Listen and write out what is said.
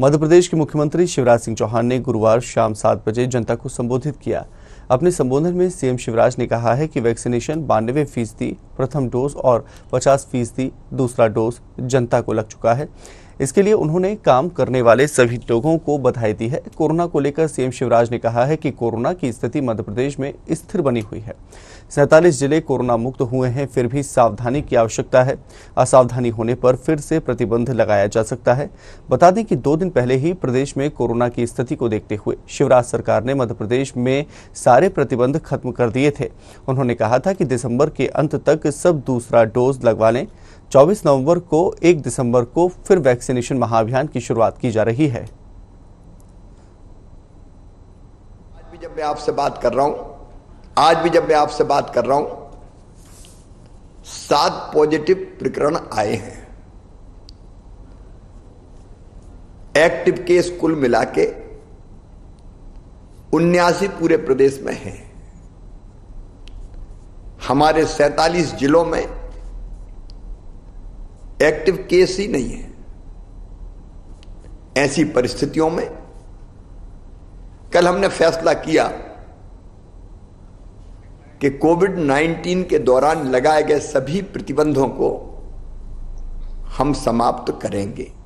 मध्य प्रदेश के मुख्यमंत्री शिवराज सिंह चौहान ने गुरुवार शाम 7 बजे जनता को संबोधित किया। अपने संबोधन में सीएम शिवराज ने कहा है कि वैक्सीनेशन 92% प्रथम डोज और 50% दूसरा डोज जनता को लग चुका है। इसके लिए उन्होंने काम करने वाले सभी लोगों को बधाई दी है। कोरोना को लेकर सीएम शिवराज ने कहा है कि कोरोना की स्थिति मध्य प्रदेश में स्थिर बनी हुई है। 47 जिले कोरोना मुक्त हुए हैं, फिर भी सावधानी की आवश्यकता है। असावधानी होने पर फिर से प्रतिबंध लगाया जा सकता है। बता दें कि 2 दिन पहले ही प्रदेश में कोरोना की स्थिति को देखते हुए शिवराज सरकार ने मध्य प्रदेश में सारे प्रतिबंध खत्म कर दिए थे। उन्होंने कहा था कि दिसंबर के अंत तक सब दूसरा डोज लगवा लें। 24 नवंबर को 1 दिसंबर को फिर वैक्सीनेशन महाअभियान की शुरुआत की जा रही है। आज भी जब मैं आपसे बात कर रहा हूं 7 पॉजिटिव प्रकरण आए हैं। एक्टिव केस कुल मिला के 79 पूरे प्रदेश में हैं। हमारे 47 जिलों में एक्टिव केस ही नहीं है। ऐसी परिस्थितियों में कल हमने फैसला किया कि कोविड-19 के दौरान लगाए गए सभी प्रतिबंधों को हम समाप्त करेंगे।